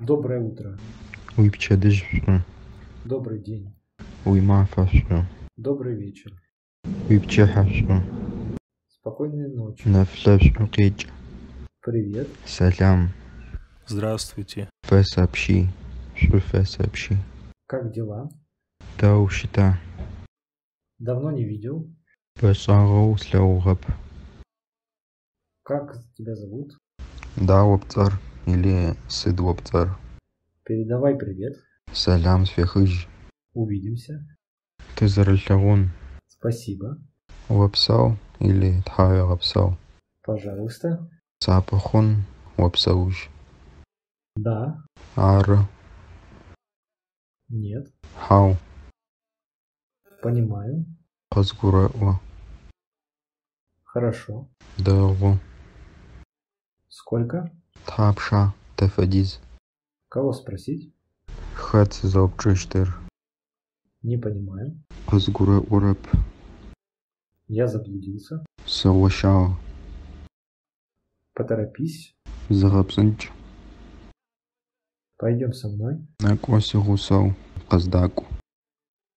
Доброе утро. Добрый день. Добрый вечер. Спокойной ночи. Привет. Салям. Здравствуйте. Сообщи. Сообщи. Как дела? Таушита. Давно не видел. Как тебя зовут? Дауптар или Сидвоптар. Передавай привет. Салям сфехыж. Увидимся. Ты заральтавон. Спасибо. Вапсау или Тхая Вапсау. Пожалуйста. Сапахон Вапсауж. Да. Ар. Нет. Хау. Понимаю. Хазгурао. Хорошо. Дау. Сколько? Тхапша Тефадиз. Кого спросить? Хац заобчештер. Не понимаю. Хазгура ураб. Я заблудился. Савашао. Поторопись. Загапсанч. Пойдем со мной. Накоси гусау. Каздаку.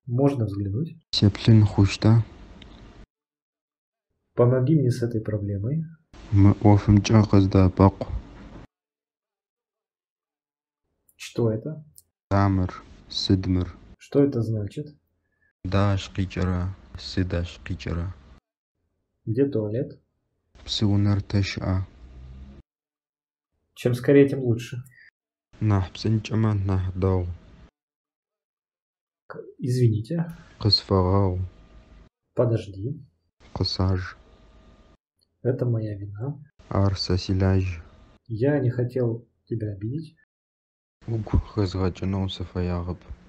Можно взглянуть? Сеплин хушта. Помоги мне с этой проблемой. Мы офим чахаздапаку. Что это? Тамер, Сидмер. Что это значит? Дашкичара, Сидашкичара. Где туалет? Псиунарташа. Чем скорее, тем лучше. Нахпсинчаман нахдау. Извините. Косфарау. Подожди. Косаж. Это моя вина. Арсасиляж. Я не хотел тебя обидеть. Уг, хазгачаноусафаяраб.